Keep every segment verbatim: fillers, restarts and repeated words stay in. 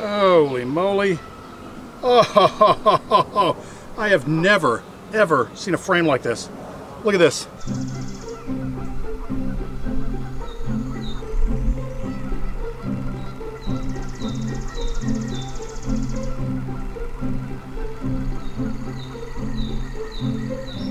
Holy moly. Oh, ho, ho, ho, ho, ho. I have never, ever seen a frame like this. Look at this.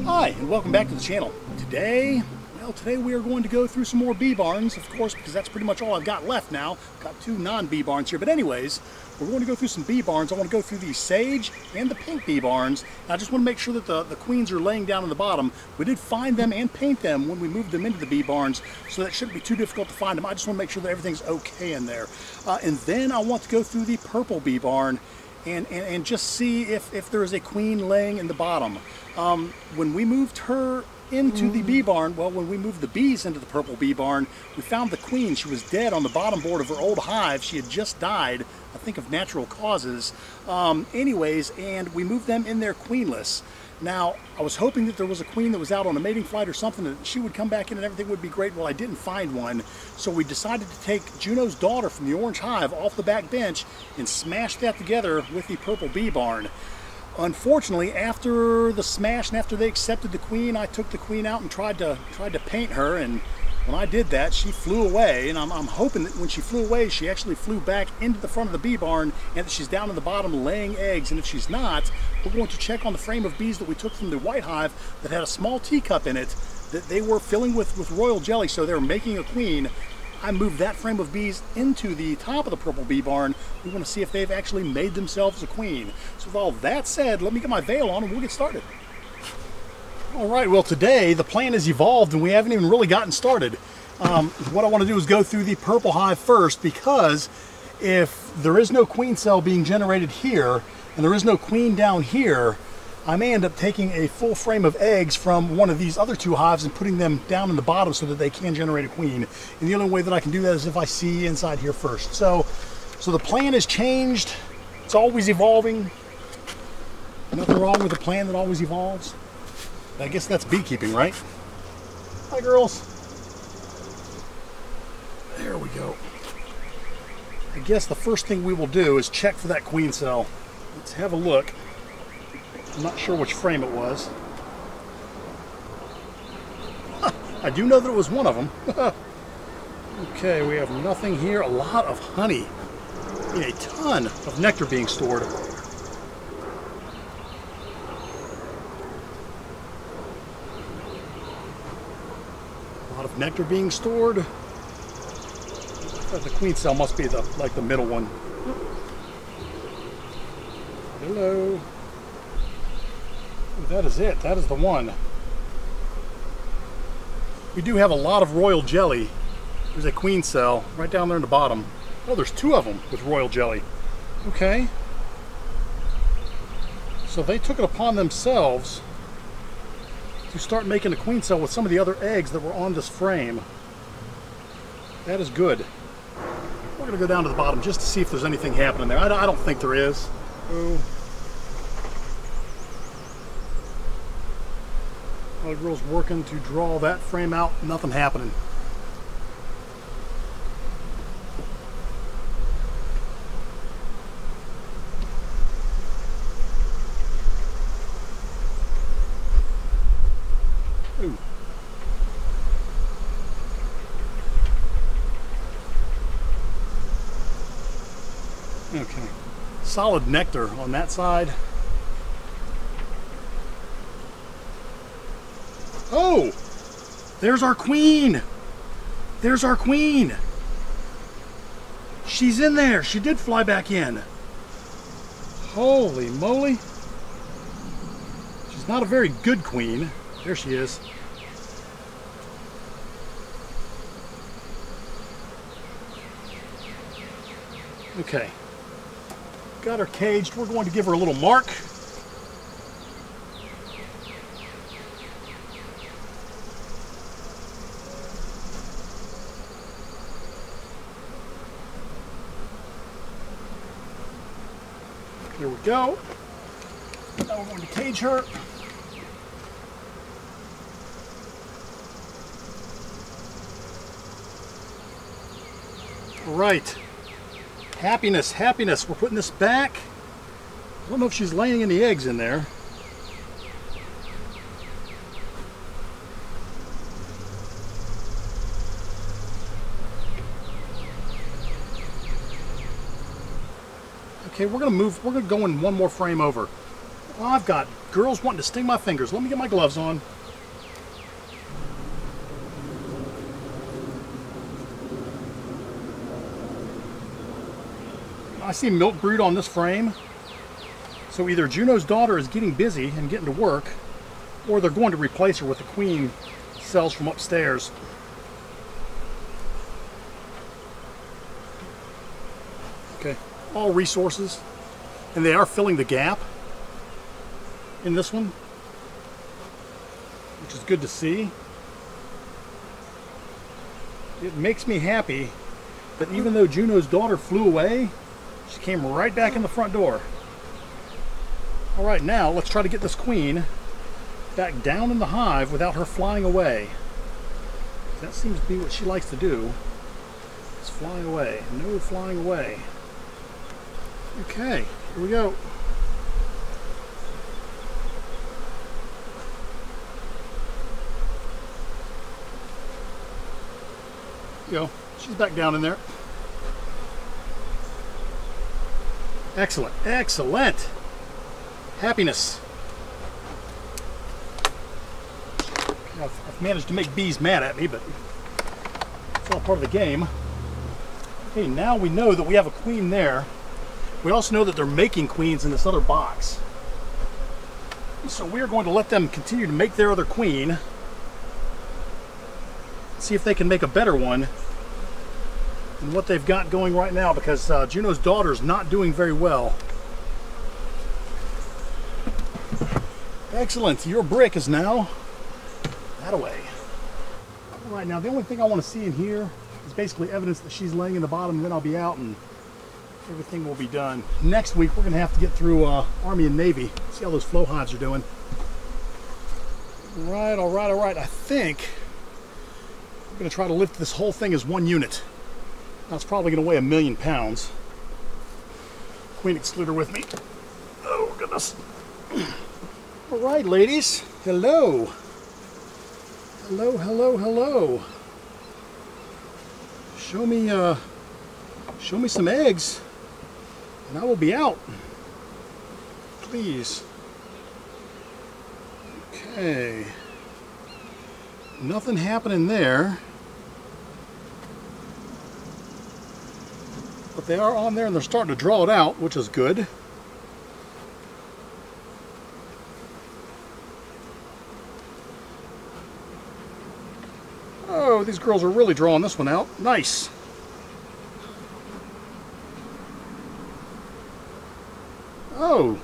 Hi, and welcome back to the channel. Today, well, today we are going to go through some more bee barns, of course, because that's pretty much all I've got left now. I've got two non-bee barns here, but anyways, we're going to go through some bee barns. I want to go through the sage and the pink bee barns. And I just want to make sure that the, the queens are laying down on the bottom. We did find them and paint them when we moved them into the bee barns, so that shouldn't be too difficult to find them. I just want to make sure that everything's okay in there. Uh, and then I want to go through the purple bee barn and, and, and just see if, if there is a queen laying in the bottom. Um, when we moved her into the bee barn, well, when we moved the bees into the purple bee barn, we found the queen. She was dead on the bottom board of her old hive. She had just died, I think, of natural causes. Um, anyways, and we moved them in there queenless. Now, I was hoping that there was a queen that was out on a mating flight or something, that she would come back in and everything would be great. Well, I didn't find one, so we decided to take Juno's daughter from the orange hive off the back bench and smash that together with the purple bee barn. Unfortunately, after the smash and after they accepted the queen, I took the queen out and tried to tried to paint her, and when I did that, she flew away, and I'm, I'm hoping that when she flew away, she actually flew back into the front of the bee barn and that she's down in the bottom laying eggs. And if she's not, we're going to check on the frame of bees that we took from the white hive that had a small teacup in it that they were filling with, with royal jelly, so they were making a queen. I moved that frame of bees into the top of the purple bee barn. We want to see if they've actually made themselves a queen. So with all that said, let me get my veil on and we'll get started. All right, well, today the plan has evolved and we haven't even really gotten started. Um, what I want to do is go through the purple hive first, because if there is no queen cell being generated here and there is no queen down here, I may end up taking a full frame of eggs from one of these other two hives and putting them down in the bottom so that they can generate a queen. And the only way that I can do that is if I see inside here first. So, so the plan has changed. It's always evolving. Nothing wrong with a plan that always evolves. I guess that's beekeeping, right? Hi, girls. There we go. I guess the first thing we will do is check for that queen cell. Let's have a look. I'm not sure which frame it was. I do know that it was one of them. Okay, we have nothing here. A lot of honey. I mean, a ton of nectar being stored. A lot of nectar being stored. The queen cell must be the like the middle one. Hello. That is it. That is the one. We do have a lot of royal jelly. There's a queen cell right down there in the bottom. Oh, there's two of them with royal jelly. Okay. So they took it upon themselves to start making a queen cell with some of the other eggs that were on this frame. That is good. We're going to go down to the bottom just to see if there's anything happening there. I don't think there is. Oh. The girl's working to draw that frame out. Nothing happening. Ooh. Okay. Solid nectar on that side. Oh, there's our queen. There's our queen. She's in there. She did fly back in. Holy moly. She's not a very good queen. There she is. Okay. Got her caged. We're going to give her a little mark. Here we go. Now we're going to cage her. All right. Happiness, happiness. We're putting this back. I don't know if she's laying any eggs in there. Okay, we're gonna move, we're gonna go in one more frame over. Well, I've got girls wanting to sting my fingers. Let me get my gloves on. I see milk brood on this frame. So either Juno's daughter is getting busy and getting to work, or they're going to replace her with the queen cells from upstairs. Okay, all resources. And they are filling the gap in this one, which is good to see. It makes me happy that even though Juno's daughter flew away, she came right back in the front door. All right, now let's try to get this queen back down in the hive without her flying away. That seems to be what she likes to do, is fly away. No flying away. Okay, here we go. Go. She's back down in there. Excellent, excellent. Happiness. I've, I've managed to make bees mad at me, but it's all part of the game. Okay, now we know that we have a queen there. We also know that they're making queens in this other box. So we're going to let them continue to make their other queen. See if they can make a better one than what they've got going right now, because uh, Juno's daughter's not doing very well. Excellent, your brick is now that away. All right, now the only thing I want to see in here is basically evidence that she's laying in the bottom, and then I'll be out and everything will be done. Next week, we're gonna have to get through uh, Army and Navy, see how those flow hives are doing. All right, all right, all right, I think I'm gonna try to lift this whole thing as one unit. Now it's probably gonna weigh a million pounds. Queen excluder with me. Oh goodness. All right, ladies. Hello. Hello, hello, hello. Show me uh show me some eggs and I will be out. Please. Okay. Nothing happening there. But they are on there and they're starting to draw it out, which is good. Oh, these girls are really drawing this one out. Nice. Oh,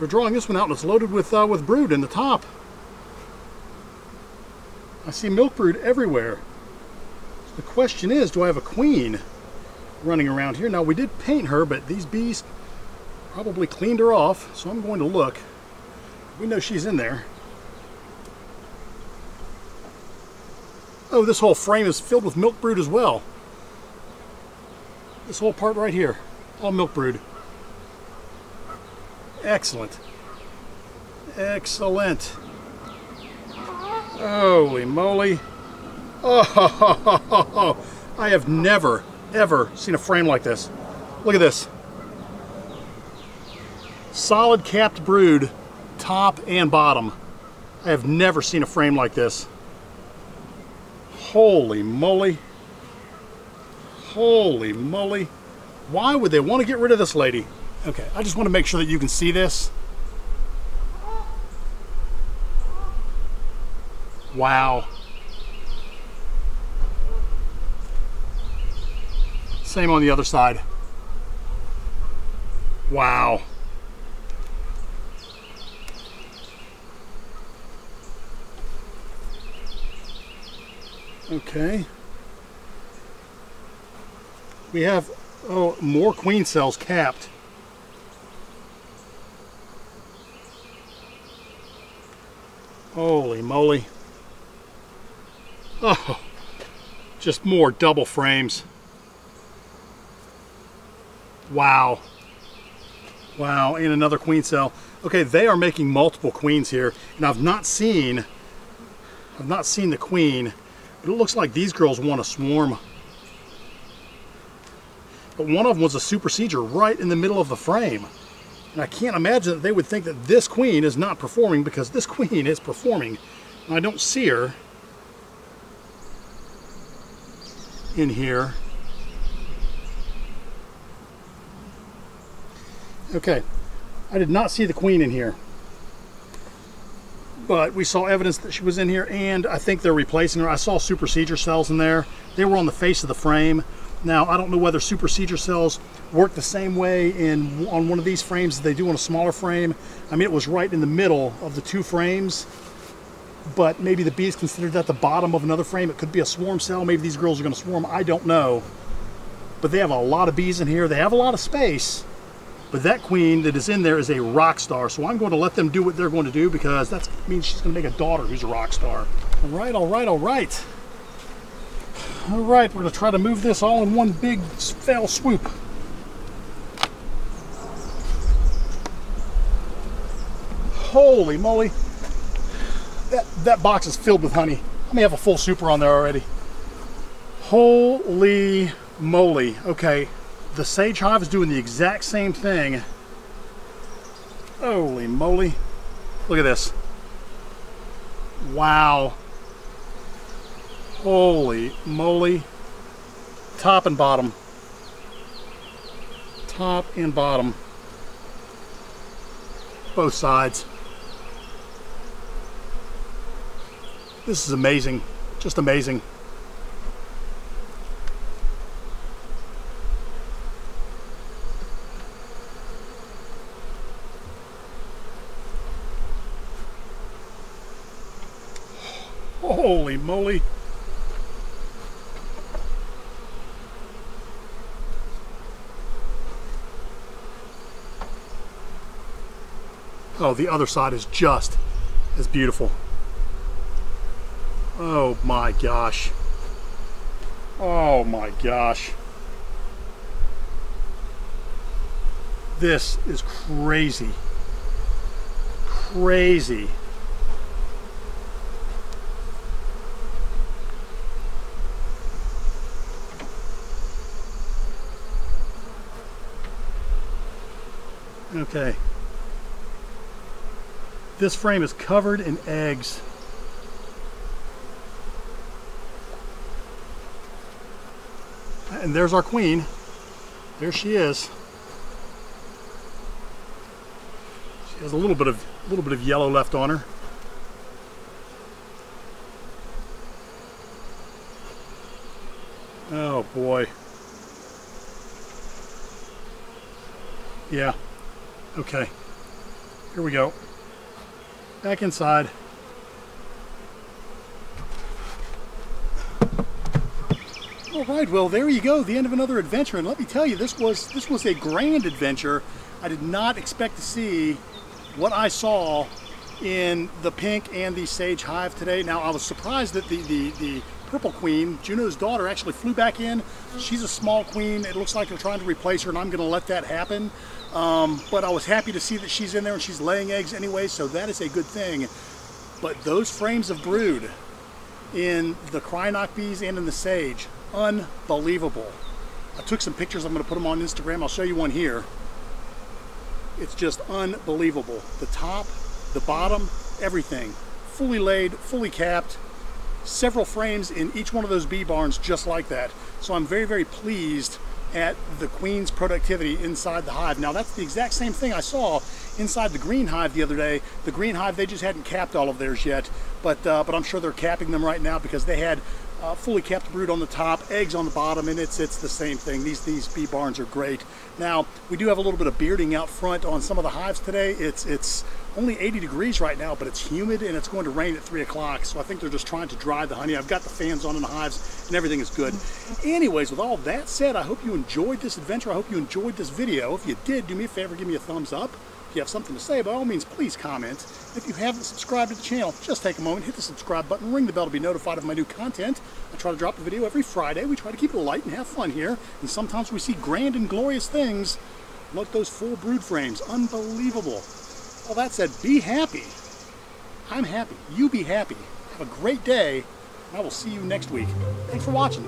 they're drawing this one out and it's loaded with uh, with brood in the top. I see milk brood everywhere. So the question is, do I have a queen running around here? Now we did paint her, but these bees probably cleaned her off, so I'm going to look. We know she's in there. Oh, this whole frame is filled with milk brood as well. This whole part right here, all milk brood. Excellent. Excellent. Holy moly. Oh, ho, ho, ho, ho, ho. I have never, ever seen a frame like this. Look at this. Solid capped brood, top and bottom. I have never seen a frame like this. Holy moly. Holy moly. Why would they want to get rid of this lady? Okay, I just want to make sure that you can see this. Wow. Same on the other side. Wow. Okay. We have, oh, more queen cells capped. Holy moly. Oh, just more double frames. Wow. Wow, and another queen cell. Okay, they are making multiple queens here, and I've not seen, I've not seen the queen, but it looks like these girls want to swarm. But one of them was a supersedure right in the middle of the frame. And I can't imagine that they would think that this queen is not performing, because this queen is performing. And I don't see her in here. Okay, I did not see the queen in here, but we saw evidence that she was in here, and I think they're replacing her. I saw supersedure cells in there. They were on the face of the frame. Now, I don't know whether supersedure cells work the same way in on one of these frames as they do on a smaller frame. I mean, it was right in the middle of the two frames, but maybe the bees considered that the bottom of another frame. It could be a swarm cell. Maybe these girls are going to swarm. I don't know, but they have a lot of bees in here. They have a lot of space, but that queen that is in there is a rock star, so I'm going to let them do what they're going to do, because that means she's going to make a daughter who's a rock star. All right, all right, all right. All right, we're gonna try to move this all in one big fell swoop. Holy moly. That, that box is filled with honey. I may have a full super on there already. Holy moly. Okay, the sage hive is doing the exact same thing. Holy moly. Look at this. Wow. Holy moly, top and bottom, top and bottom, both sides. This is amazing, just amazing. Holy moly. Oh, the other side is just as beautiful. Oh my gosh. Oh my gosh. This is crazy. Crazy. Okay. This frame is covered in eggs. And there's our queen. There she is. She has a little bit of a little bit of yellow left on her. Oh boy. Yeah. Okay. Here we go. Back inside. All right, well, there you go, the end of another adventure. And let me tell you, this was this was a grand adventure. I did not expect to see what I saw in the pink and the sage hive today. Now, I was surprised that the the the purple queen, Juno's daughter, actually flew back in. She's a small queen. It looks like they're trying to replace her, and I'm gonna let that happen. Um, but I was happy to see that she's in there and she's laying eggs anyway, so that is a good thing. But those frames of brood in the Crynoc bees and in the sage, unbelievable. I took some pictures. I'm going to put them on Instagram. I'll show you one here. It's just unbelievable. The top, the bottom, everything. Fully laid, fully capped. Several frames in each one of those bee barns just like that. So I'm very, very pleased at the queen's productivity inside the hive. Now, that's the exact same thing I saw inside the green hive the other day. The green hive, they just hadn't capped all of theirs yet, but uh, but I'm sure they're capping them right now, because they had uh, fully capped brood on the top, eggs on the bottom, and it's it's the same thing. These these bee barns are great. Now, we do have a little bit of bearding out front on some of the hives today. It's it's only eighty degrees right now, but it's humid and it's going to rain at three o'clock, so I think they're just trying to dry the honey. I've got the fans on in the hives and everything is good. Anyways, with all that said, I hope you enjoyed this adventure. I hope you enjoyed this video. If you did, do me a favor, give me a thumbs up. If you have something to say, by all means, please comment. If you haven't subscribed to the channel, just take a moment, hit the subscribe button, ring the bell to be notified of my new content. I try to drop a video every Friday. We try to keep it light and have fun here, and sometimes we see grand and glorious things. Look at those full brood frames, unbelievable. All that said, be happy. I'm happy, you be happy. Have a great day, and I will see you next week. Thanks for watching.